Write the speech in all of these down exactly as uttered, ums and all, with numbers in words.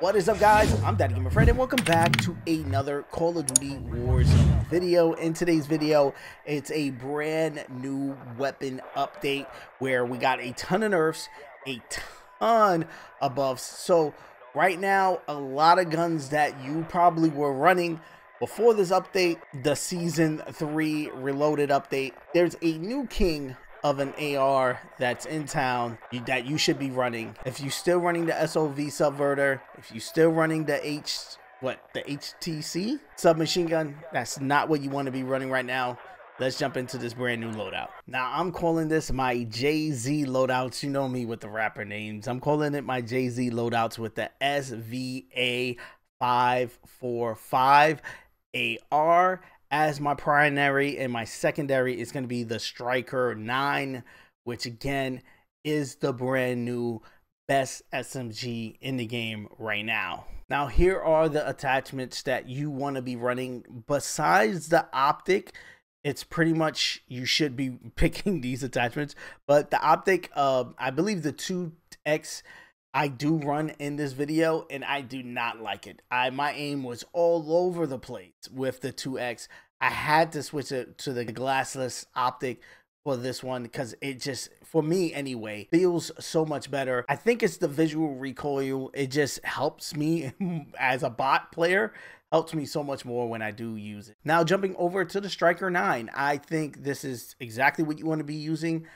What is up, guys? I'm DaddyGamer Fred, and welcome back to another Call of Duty Warzone video. In today's video, it's a brand new weapon update where we got a ton of nerfs, a ton of buffs. So right now, a lot of guns that you probably were running before this update, the Season three Reloaded update, there's a new king of an A R that's in town that you should be running. If you're still running the S O V subverter, if you're still running the H, what, the H T C submachine gun, that's not what you want to be running right now. Let's jump into this brand new loadout. Now, I'm calling this my Jay-Z loadouts. You know me with the rapper names. I'm calling it my Jay-Z loadouts with the S V A five forty-five A R. As my primary, and my secondary is going to be the Striker nine, which again is the brand new best S M G in the game right now. Now, here are the attachments that you want to be running. Besides the optic, it's pretty much you should be picking these attachments. But the optic, uh, I believe the two X I do run in this video, and I do not like it. I my aim was all over the place with the two X. I had to switch it to the glassless optic for this one because it just, for me anyway, feels so much better. I think it's the visual recoil. It just helps me as a bot player, helps me so much more when I do use it. Now, jumping over to the Striker nine, I think this is exactly what you want to be using.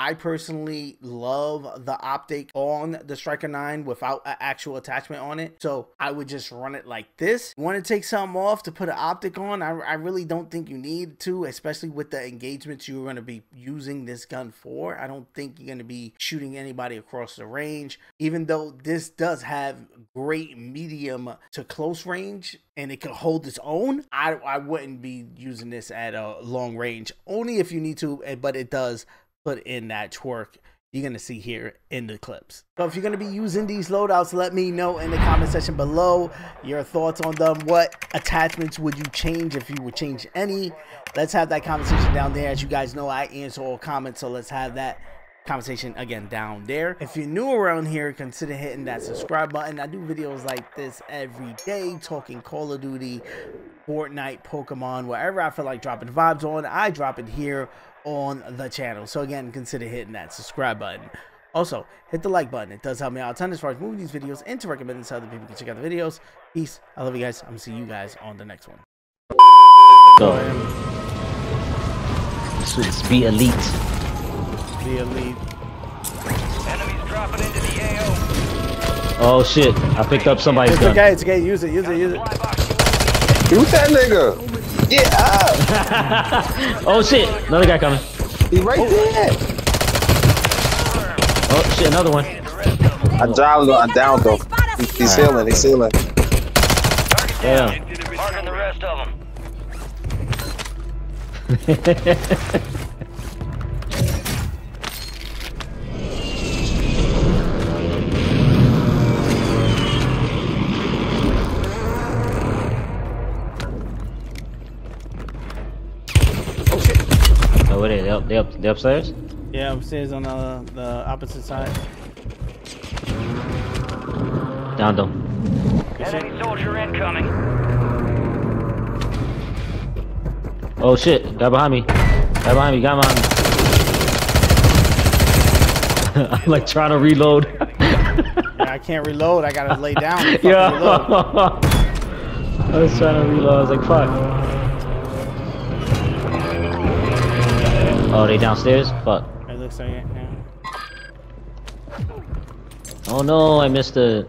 I personally love the optic on the Striker nine without an actual attachment on it. So I would just run it like this. You want to take something off to put an optic on? I, I really don't think you need to, especially with the engagements you're going to be using this gun for. I don't think you're going to be shooting anybody across the range, even though this does have great medium to close range and it can hold its own. I, I wouldn't be using this at a long range, only if you need to, but it does put in that twerk you're gonna see here in the clips. So if you're gonna be using these loadouts, let me know in the comment section below your thoughts on them. What attachments would you change, if you would change any? Let's have that conversation down there. As you guys know, I answer all comments, so let's have that conversation again down there. If you're new around here, consider hitting that subscribe button. I do videos like this every day, talking Call of Duty, Fortnite, Pokemon, wherever I feel like dropping vibes on, I drop it here on the channel. So again, consider hitting that subscribe button. Also, hit the like button. It does help me out a ton as far as moving these videos and to recommend this so other people can check out the videos. Peace. I love you guys. I'm gonna see you guys on the next one. So, it's be elite. Be elite. Enemies dropping into the A O. Oh shit! I picked up somebody's gun. It's okay. It's okay. Use it. Use it. Use it. Shoot that nigga. Get up! Oh shit! Another guy coming. He right oh. there! Oh shit! Another one. I downed. I downed him. He's right. healing. He's healing. Damn. Marking the rest of them. What are they? They, up, they upstairs? Yeah, upstairs on the, the opposite side. Down them. Enemy soldier incoming. Oh shit, guy behind me. Guy behind me, guy behind me. I'm like trying to reload. Yeah, I can't reload, I gotta lay down. Yeah. I was trying to reload, I was like, fuck. Oh, they downstairs? Fuck. It looks like it now. Oh no, I missed it.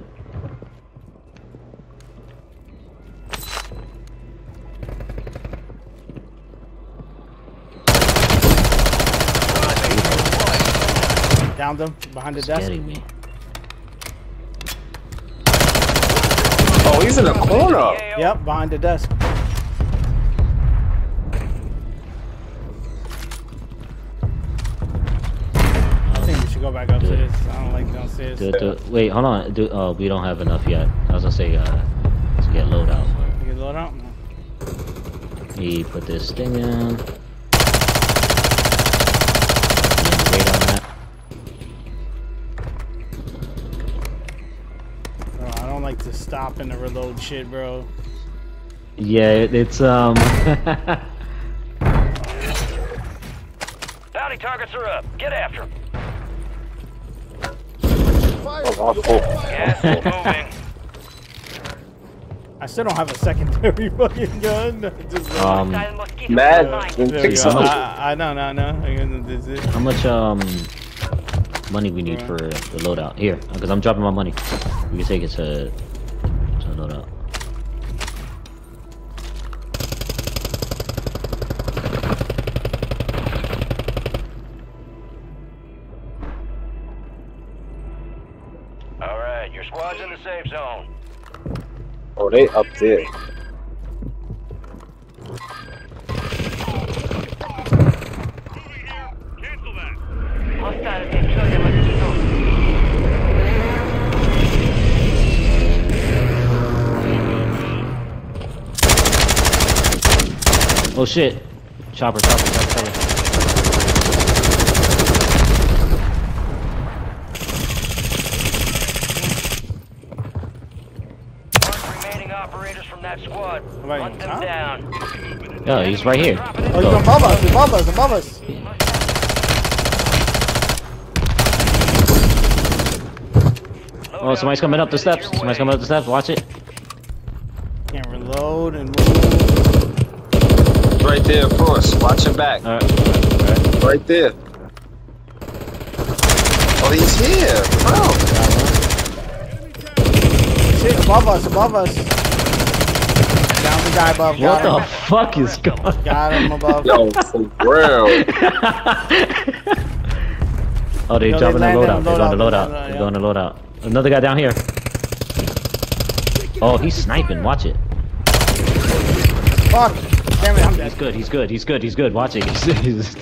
Downed them behind the desk. Me. Oh, he's in the corner. Yep, behind the desk. Go back up do to this. It. I don't like downstairs. Do it, do it. Wait, hold on. Do, oh, we don't have enough yet. I was gonna say, uh, let's get load out. You get load out? No. He put this thing in. And wait on that. No, I don't like to the stop and the reload shit, bro. Yeah, it, it's um. Bounty targets are up. Get after them. Fire. Oh, yes, moving. I still don't have a secondary fucking gun. Just um, mad. So I, I no no no. How much um money we need right. for the loadout here? Because I'm dropping my money. We can take it to to loadout. All right, your squad's in the safe zone. Oh, they up there. Oh shit. Chopper, chopper, chopper, chopper. Squad, right. Hunt them huh? down. No, he's right here. Oh, he's oh. above us, he's above us, above us. Yeah. Oh, somebody's coming up the steps. Somebody's coming up the steps, watch it. Can't reload and move. Right there, of course. Watch him back. All right. All right. Right there. Oh, he's here. Oh. Shit, above us, above us. Guy above, what the him. fuck is going on? Got him above. Yo, for real. Oh, they're no, dropping they the loadout. They're going to loadout. They're going to loadout. Load Another guy down here. Oh, he's sniping. Watch it. Fuck. Damn it, I'm dead. He's good. He's good. He's good. He's good. Watch it. He's, he's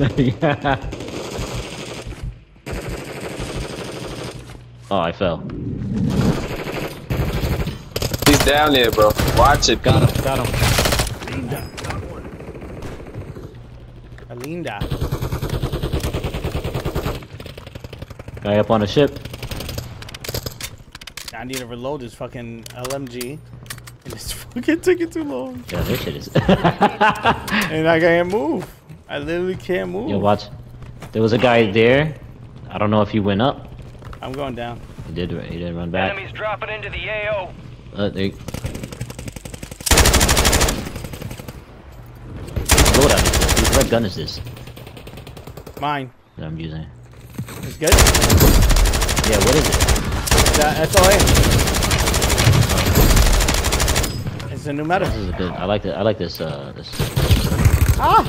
oh, I fell. Down there, bro. Watch it. Got him. Got him. Linda. Linda. Guy up on a ship. I need to reload this fucking L M G. And it's fucking taking too long. Yeah, this shit is. And I can't move. I literally can't move. Yo, watch. There was a guy there. I don't know if he went up. I'm going down. He did. He did run back. Enemies dropping into the A O. Uh, there you go. Load out. What gun is this? Mine. That I'm using. It's good? Yeah, what is it? That S O A. Oh. It's a new metal. This is good. I like that. I like this. Uh, this. Ah!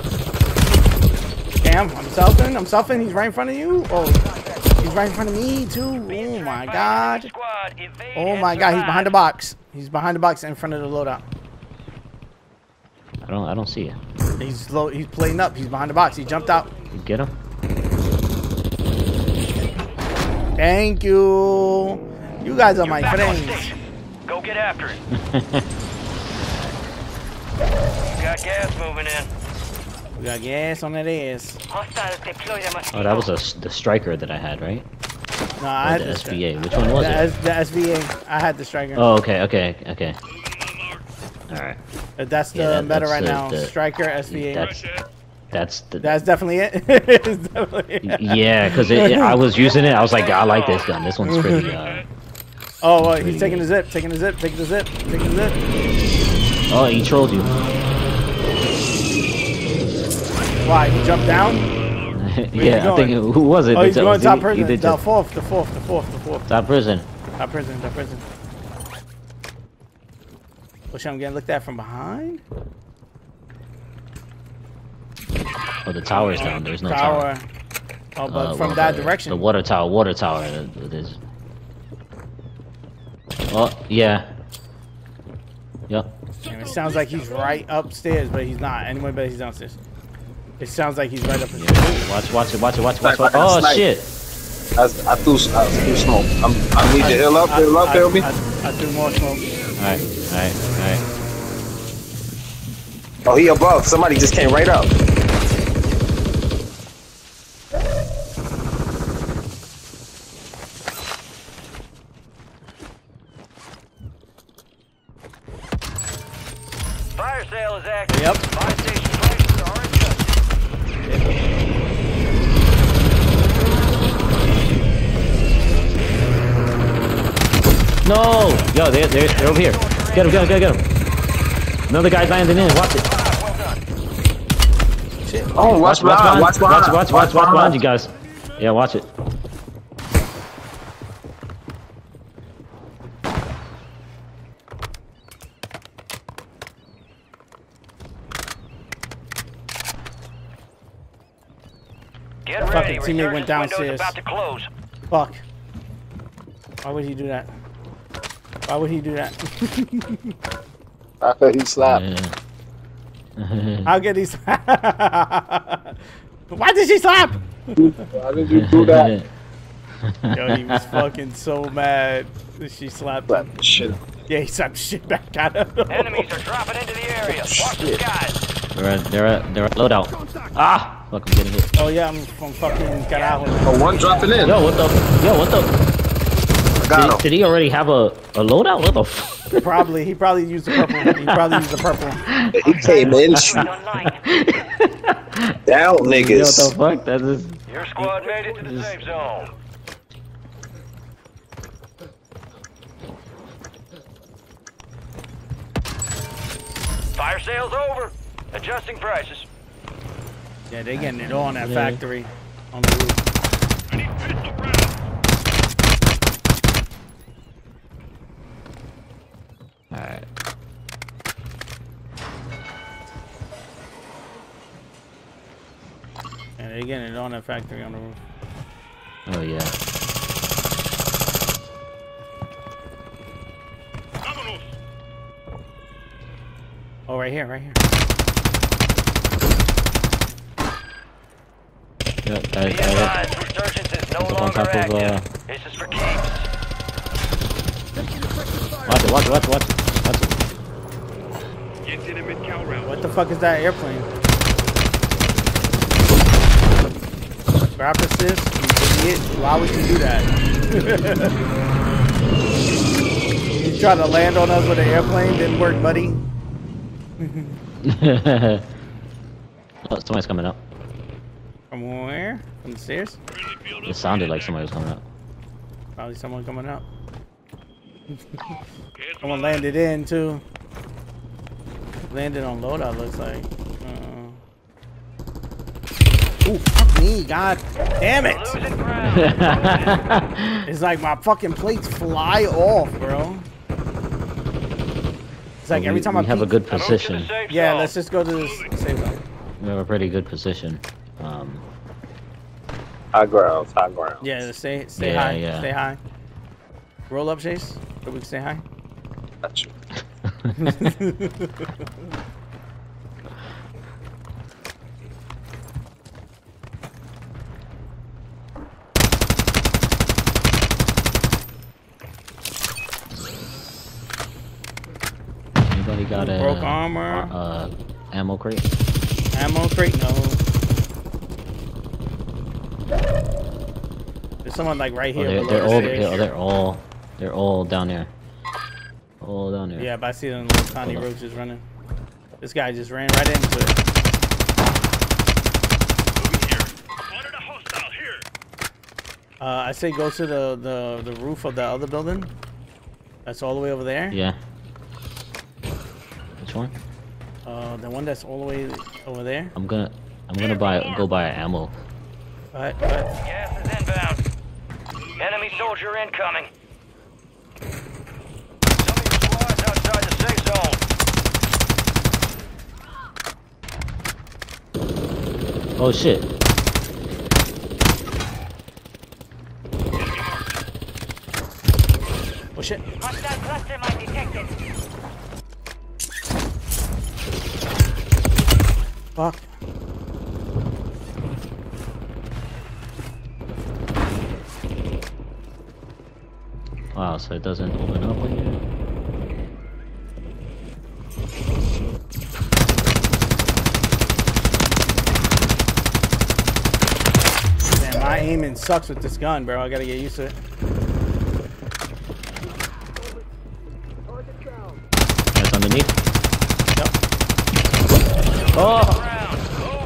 Damn, I'm selfing. I'm selfing. He's right in front of you. Oh. He's right in front of me too. Oh my god. Oh my god, he's behind the box. He's behind the box in front of the loadout. I don't I don't see it. He's low he's playing up, he's behind the box, he jumped out. Get him. Thank you. You guys are my friends. Go get after it. You got gas moving in. We got gas on that ass. Oh, that was a, the striker that I had, right? No, I had the S V A. Which one was it? The S V A. I had the striker. Oh, okay, okay, okay. Alright. That's the meta right now. Striker, S V A. That's that's definitely it. Yeah, because I was using it. I was like, I like this gun. This one's pretty. Uh, oh, uh, he's taking the zip, taking the zip, taking the zip, taking the zip. Oh, he trolled you. Why, he jumped down? Yeah, I think, who was it? Oh, he's going was top he, prison. He the just... fourth, the fourth, the fourth, the fourth. Top prison. Top prison, top prison. Wish I'm getting looked at from behind? Oh, the tower's down. There's no tower. tower. Oh, but uh, from well, that the, direction. The water tower, water tower. It is. Oh, yeah. Yep. And it sounds like he's right upstairs, but he's not. Anyway, but he's downstairs. It sounds like he's right up in yeah. the Watch, watch it, watch it, watch it, watch it. Oh, nice. Shit. I, I, threw, I threw smoke. I'm, I need to heal up, heal up, help me. I, I threw more smoke. Alright, alright, alright. Oh, he above. Somebody just came right up. Fire sale is active. Yep. Buy station prices are adjusted. No! Yo, they're, they're, they're over here. Get him, get him, get him, get him. Another guy landing in. Watch it. Well done. Shit. Oh, watch, watch, behind. watch, behind. watch, watch, watch, watch, watch, watch behind you guys. Yeah, watch it. Fucking teammate went downstairs. Fuck. Why would he do that? Why would he do that? I thought he slapped. Yeah. I'll get these. Why did she slap? Why did you do that? Yo, he was fucking so mad that she slapped him. Shit. Yeah, he slapped shit back at him. Enemies are dropping into the area. Watch the guys. They're at, they're at, they're at loadout. Ah! Look, I'm getting hit. Oh yeah, I'm from fucking Canal. Oh, one dropping in. Yo, what the? Yo, what the? I got did, him. Did he already have a a loadout? What the? F probably. He probably used the purple. He probably used the purple. He came in. Down niggas. Yo, what the fuck? That is. Your squad made it to the safe zone. Fire sale's over. Adjusting prices. Yeah, they getting it on that yeah. factory on the roof. Alright. Yeah, they getting it on that factory on the roof. Oh yeah. Oh, right here, right here. Yeah, I, I is no longer on top of, uh... This is for watch it, watch it, watch it, watch it, watch it. What the fuck is that airplane? Grab assist, you idiot. Why would you do that? You trying to land on us with an airplane? Didn't work, buddy. Oh, somebody's coming up. From where? From the stairs? It sounded like somebody was coming up. Probably someone coming up. Someone landed in too. Landed on loadout looks like. Uh... Ooh, fuck me, god damn it! It's like my fucking plates fly off, bro. It's like well, we, every time I have peek... a good position. Yeah, let's just go to this safe zone. We have a pretty good position. Um, high grounds, high grounds. Yeah, stay, stay yeah, high, yeah. stay high. Roll up, Chase. So we can stay high. Gotcha. Anybody got a broke armor? Uh, ammo crate. Ammo crate, no. There's someone like right here. Oh, they're, they're, all, they're, they're all, they're all down there. All down there. Yeah, but I see them little tiny roaches running. This guy just ran right into it. Uh, I say go to the, the the roof of the other building. That's all the way over there. Yeah. Which one? Uh, the one that's all the way over there. I'm gonna, I'm gonna buy, go buy an ammo. All right, all right. Gas is inbound. Enemy soldier incoming. Some of your squad's outside the safe zone. Oh shit. Oh shit. Hostile cluster mine detected. Fuck. Wow, so it doesn't open up like that. Damn, my aiming sucks with this gun, bro. I gotta get used to it. That's underneath. Yep. Oh!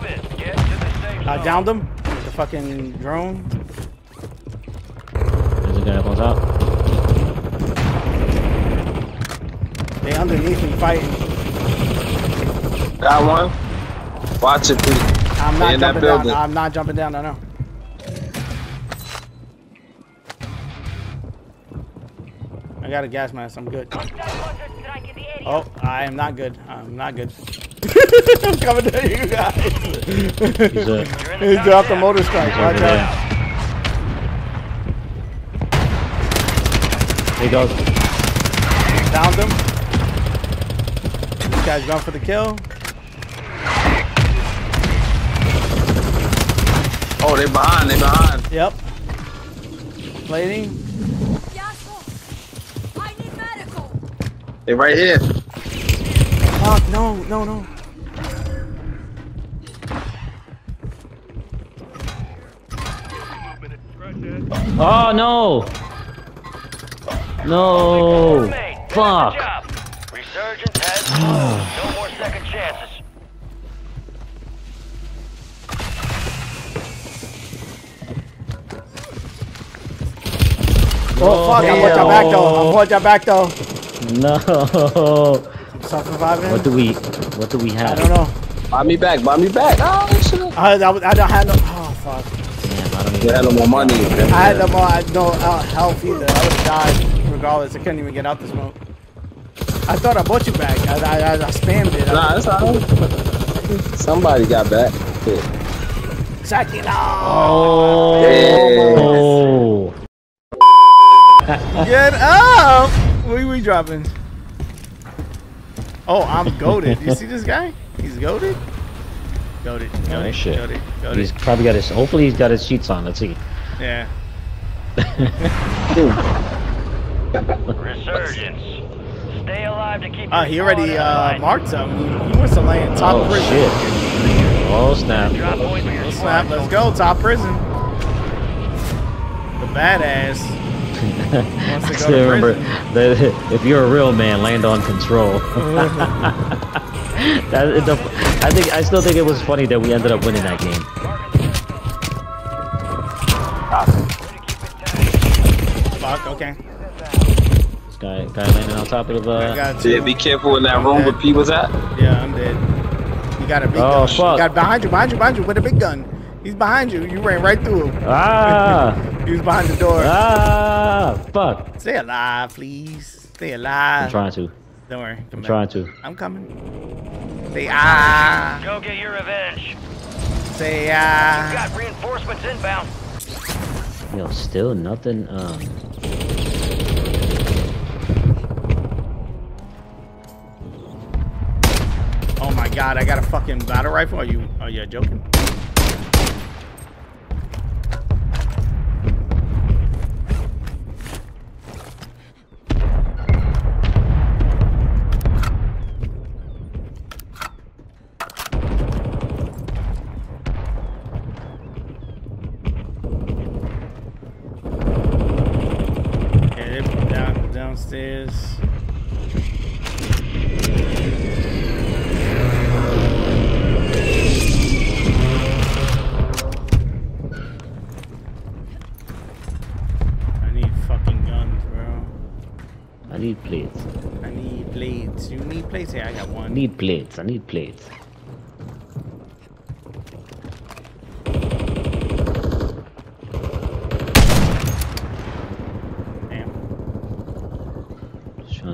Move it. Get to the safe I downed him. The fucking drone. There's a guy up on top. They underneath me fighting. Got one. Watch it, Pete. I'm not jumping down. I'm not jumping down. I know. I got a gas mask. I'm good. Oh, I am not good. I'm not good. I'm coming to you guys. He's up. He dropped the motor strike. Watch out. He goes. Downed him. This guy's going for the kill. Oh, they're behind. They're behind. Yep. Plating. They're right here. Oh, no, no, no. Oh, no. No. Fuck. Resurgence has no more second chances. Oh, fuck. I'm watching back, though. I'm watching back, though. No. Surviving. What do we? What do we have? I don't know. Buy me back. Buy me back. Oh shit. I, I, I don't have no. Oh fuck. Damn, I don't even. You had no more money. I had no more. I no uh, health either. I would die regardless. I couldn't even get out this smoke. I thought I bought you back. I I, I, I spammed it. Nah, that's not. Somebody got back. Yeah. Check it out. Oh. Yeah. Oh. Get up. What are we dropping? Oh, I'm goated. You see this guy? He's goated. Goated. Goated. No shit. Goated. Goated. He's probably got his. Hopefully, he's got his sheets on. Let's see. Yeah. Resurgence. Stay alive to keep. Oh, uh, he already uh, marked something. He wants to land top oh, prison. Shit. Oh snap! Oh snap! Let's go top prison. The badass. I still remember that if you're a real man, land on control. that, the, I think I still think it was funny that we ended up winning that game. Fuck. Okay. This guy, guy landing on top of the. Uh, yeah, be careful in that I'm room dead. Where P was at. Yeah, I'm dead. You got a big oh, gun. Fuck. You got behind you, behind you, behind you with a big gun. He's behind you. You ran right through him. Ah! He was behind the door. Ah! Fuck. Stay alive, please. Stay alive. I'm trying to. Don't worry. I'm back. Trying to. I'm coming. Say ah! Go get your revenge. Say ah! You've got reinforcements inbound. Yo, still nothing. Um. Oh my God! I got a fucking battle rifle. Are you? Are you joking? Downstairs. I need fucking guns, bro. I need plates. I need plates. You need plates? Yeah, I got one. I need plates. I need plates.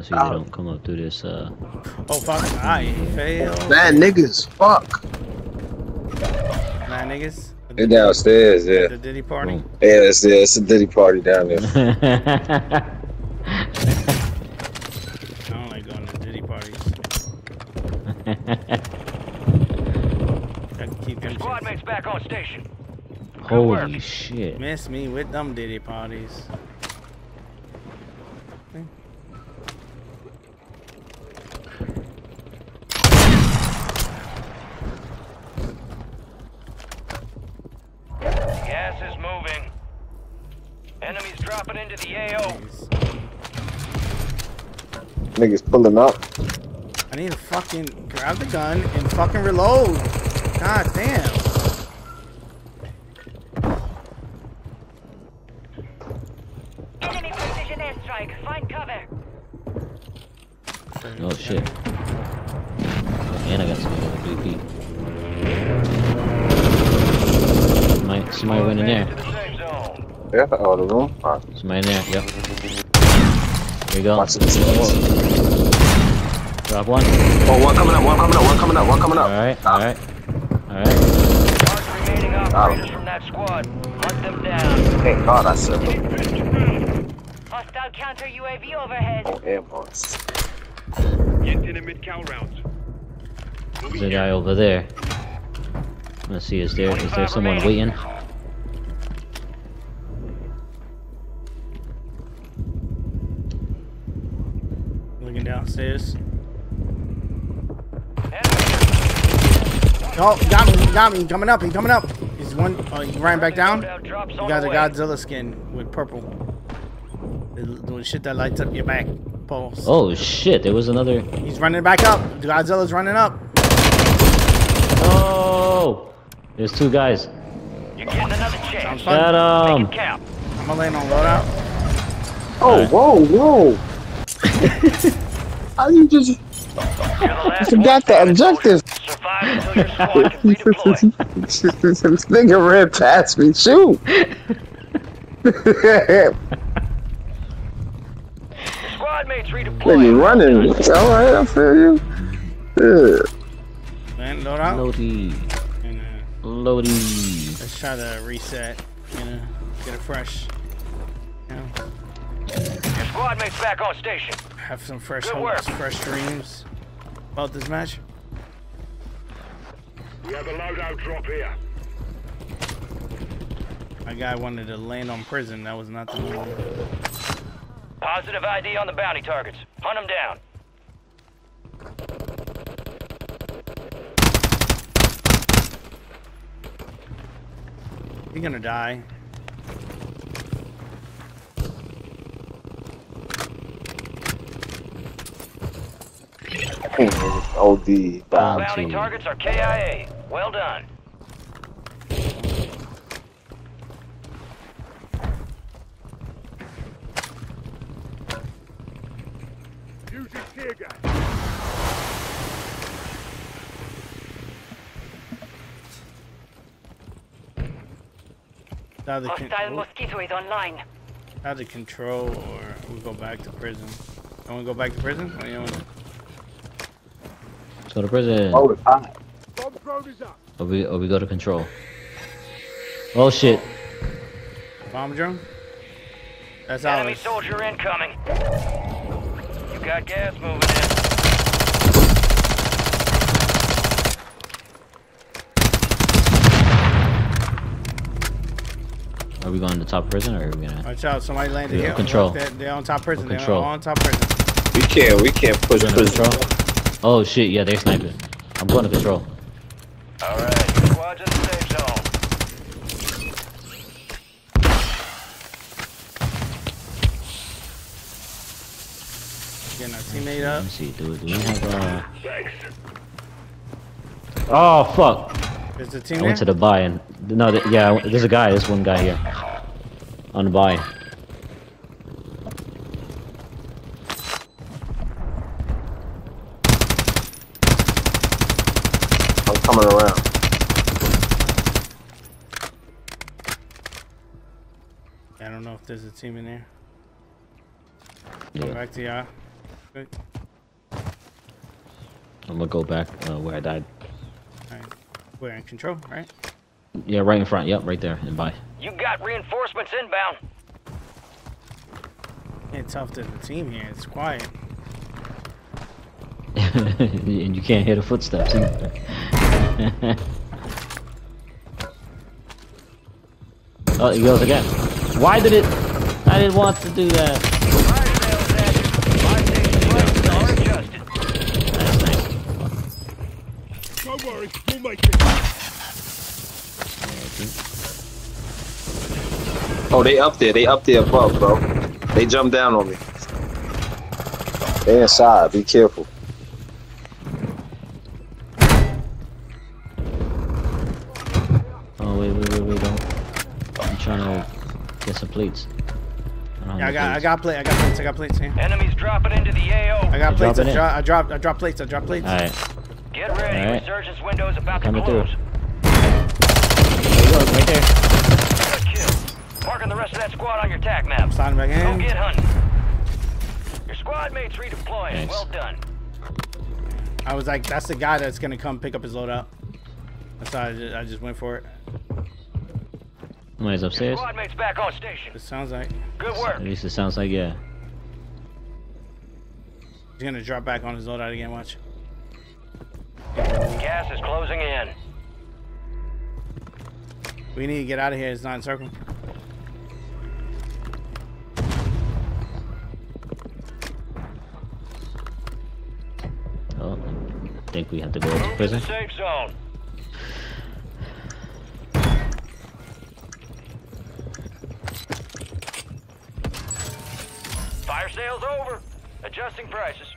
So they don't come up through this. Uh... Oh fuck! I failed. Mad niggas, fuck. Mad niggas. They're downstairs, yeah. The Diddy party. Oh. Yeah, that's yeah, it's a Diddy party down there. I don't like going to Diddy parties. I can keep them. Squad mates back on station. Holy shit! Miss me with them Diddy parties. Niggas pulling up. I need to fucking grab the gun and fucking reload. God damn. Enemy precision airstrike. Find cover. Oh shit. And I got some B P. Might somebody went in there. Yeah, oh the room. Somebody in there. Yep. Here we go. Drop one. Oh, one coming up, one coming up, one coming up, one coming up. Alright, alright. Alright. Large remaining operators from that squad. Hunt them down. Thank God I said them. Hostile counter U A V overhead. Oh, air boss. Get in a mid-cow round. There's a guy over there. I'm gonna see, is there, is there someone waiting? Looking downstairs. Oh, got me, got me, coming up, he's coming up. He's one, oh, he ran back down. He got a Godzilla skin with purple. Doing shit that lights up your back. Pulse. Oh shit, there was another. He's running back up. Godzilla's running up. Oh! There's two guys. You're getting another chance. Got him. I'm gonna land on loadout. Oh, right. Whoa, whoa. How you just. You forgot the objective. This nigga ran past me. Shoot! Nigga running. Alright, I feel you. Yeah. Man, load out. Loady. And, uh, Loady. Let's try to reset. You know, get it fresh. You know. Your squad mate's back on station. Have some fresh hopes, fresh dreams about this match. We have a loadout drop here. My guy wanted to land on prison. That was not the move. Positive I D on the bounty targets. Hunt them down. You're gonna die. Oh, the bounty targets are K I A. Well done. Hostile mosquito is online. How to control, or we'll go back to prison. I want to go back to prison? Or you wanna... Let's go to prison. Oh, ah. Or we, or we go to control. Oh shit. Bomb drone? That's ours. Enemy soldier incoming. You got gas moving in. Are we going to top prison, or are we gonna? Watch out! Somebody landed here. Control. They're, they're on top prison. They're on top prison. We can't. We can't push prison. Control. Oh shit! Yeah, they're sniping. I'm going to control. All right, squad's in the safe zone. Getting our teammate up. Let me see, dude. Do we have uh... Oh fuck! Is the team I went there? To the buy and no, th yeah, there's a guy. There's one guy here on the buy. I'm coming around. I don't know if there's a team in there. Yeah. Go back to y'all. I'm gonna go back uh, where I died. All right. We're in control, right? Yeah, right in front. Yep, right there. And bye. You got reinforcements inbound. It's tough to the team here. It's quiet. And you can't hear the footsteps either. Oh, he goes again. Why did it? I didn't want to do that. Don't worry, we'll make it. Oh, they up there, they up there above, bro. They jumped down on me. They inside, be careful. Get some plates. I, yeah, I got plates. I got plate. I got plates. I got plates. Yeah. Enemies dropping into the A O. I got plates. I, dro I dropped. I dropped plates. I dropped plates. All right. Get ready. All right. Resurgence window is about to close. There you go, right there. Marking the rest of that squad on your tac map. Sign back in. Go get hunting. Your squad mates redeploying. Nice. Well done. I was like, that's the guy that's gonna come pick up his loadout. That's how I just, I just went for it. Somebody's upstairs. Your squad mate's back on station. It sounds like. Good work. At least it sounds like, yeah. He's gonna drop back on his loadout again. Watch. Gas is closing in. We need to get out of here. It's not in circle. Oh, I think we have to go to prison. Safe zone. Fire sales over. Adjusting prices.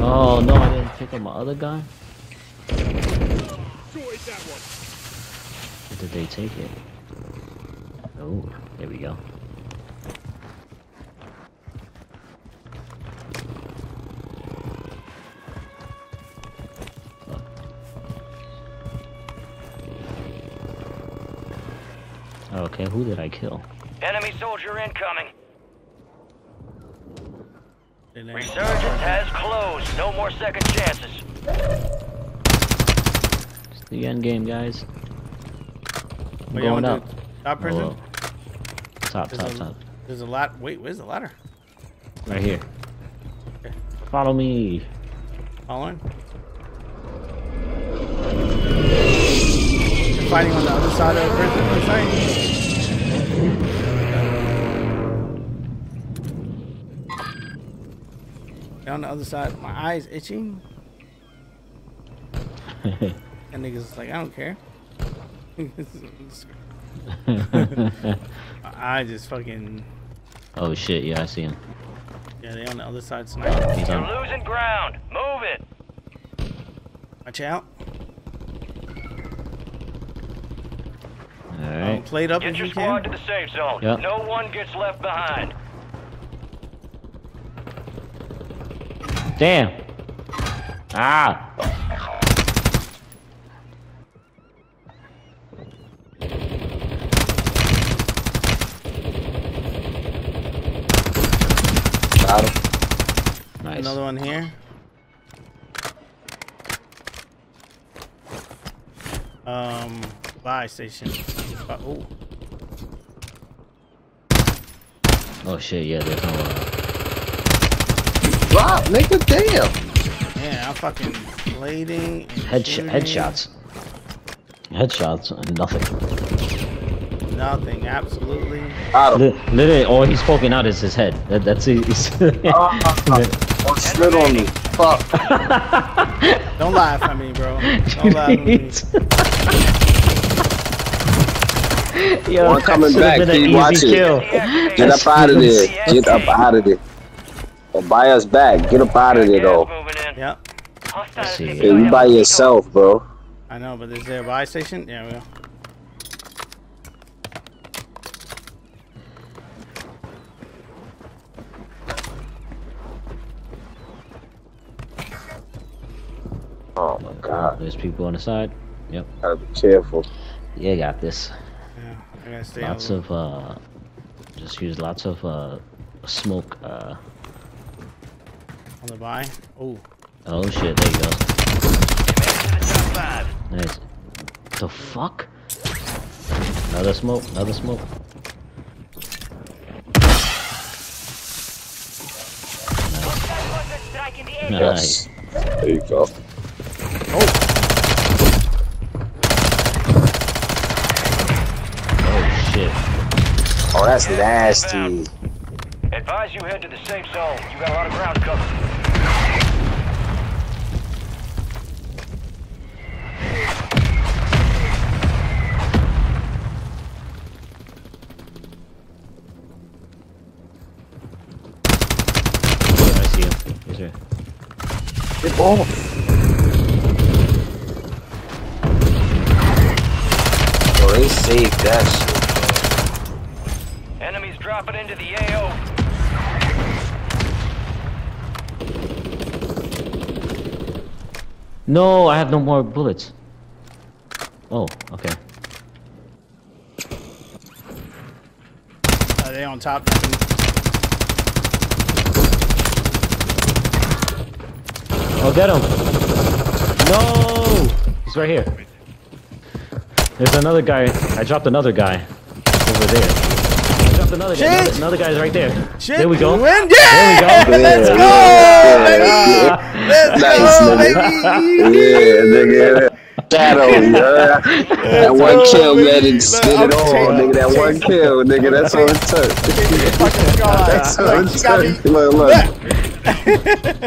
Oh no, I didn't pick up my other guy. Did they take it? Oh, there we go. Oh. Okay, who did I kill? Enemy soldier incoming. Resurgence has closed. No more second chances. It's the end game, guys. I'm Wait, going up. Top prison? Whoa. Top, there's top, a, top. There's a lot. Wait, where's the ladder? Right here. Okay. Follow me. Following? They're fighting on the other side of the prison. Other side. Down the other side. My eye's itching. And niggas like, I don't care. I just fucking. Oh shit! Yeah, I see him. Yeah, they on the other side. Sniper. He's on. You're losing ground. Move it. Watch out. All right. Um, played up. Get your squad to the safe zone. Yep. No one gets left behind. Damn. Ah. Nice. Another one here. Um, buy station. Oh. Oh shit! Yeah, there's no one. Wow, make a damn. Yeah, I'm fucking blading. Headshot, headshots. Headshots and nothing. Nothing. Absolutely. Literally, all he's poking out is his head. That, that's it. Slid on me. Fuck. Don't laugh at me, bro. Don't laugh at me. Yo, I'm coming back. Keep watching. Get up out of there. Get up out of there. Don't buy us back. Get up out of there, though. Yeah. Hey, you by yourself, bro. I know, but is there a buy station? Yeah, we go. Oh my god. There's people on the side. Yep. Gotta be careful. Yeah, got this. Yeah, I gotta stay Lots over. of, uh, just use lots of, uh, smoke, uh. On the buy? Oh. Oh shit, there you go. Nice. The fuck? Another smoke, another smoke. Nice. Nice. There you go. Oh. Oh shit. Oh, that's nasty. Advise you head to the safe zone. You got a lot of ground covered. I see him. He's here. Get off. They saved that shit. Enemies dropping into the A O. No, I have no more bullets. Oh, okay. Are they on top? Oh, get him! No! He's right here. There's another guy. I dropped another guy over there. I dropped another Shit. guy. Another, another guy's right there. Shit. There we go. Yeah! There we go. Let's go, baby! Let's go, baby! Yeah, nigga. Shadow, yeah. That one oh, kill, man, and spin it all, nigga. That one kill, nigga. That's all it took. That's all it took. Look, look.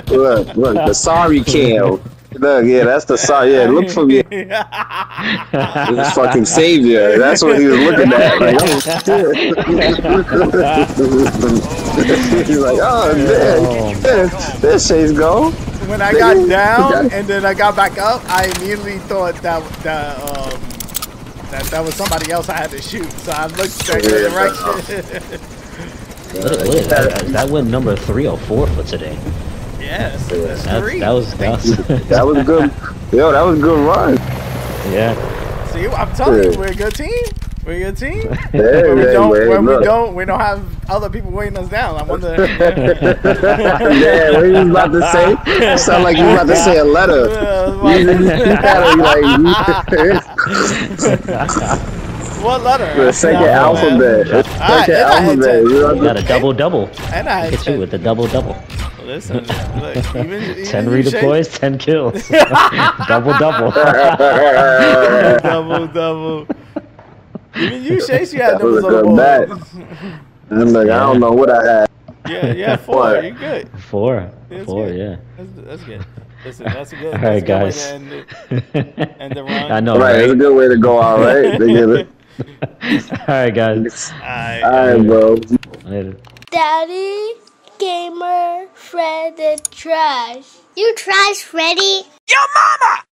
Look, look. The sorry kill. Look, yeah, that's the sorry. Yeah, look for me. The fucking savior. That's what he was looking at. Like, oh, he's like, oh, man. This, this shit's gone. When I got down and then I got back up, I immediately thought that that um, that, that was somebody else I had to shoot. So I looked straight in the direction. Look, look, that, that went number three or four for today. Yes, that's that, three. That was that was, that was good. Yo, that was a good run. Yeah. See, I'm telling yeah. you, we're a good team. We're your team. Yeah, when we, yeah, don't, man, when we don't, we don't have other people weighing us down. I wonder. Yeah, what you about to say? It sound like you about to say a letter. What letter? The second alphabet. The second alphabet. You got a double double. And I hit you with a double double. Listen, look, even, even ten redeploys, shake. ten kills. Double double. Double double. Even you, Chase, you had numbers on the board. I'm like, I don't know what I had. Yeah, yeah, four. You're good. Four. That's four, good. yeah. That's, that's good. Listen, that's a good. All right, guys. End the, end the run. I know, right? That's right? A good way to go. All right. They get it. All right, guys. All right, all right bro. Later. Daddy Gamer Fred the Trash. You trash, Freddy? Your mama!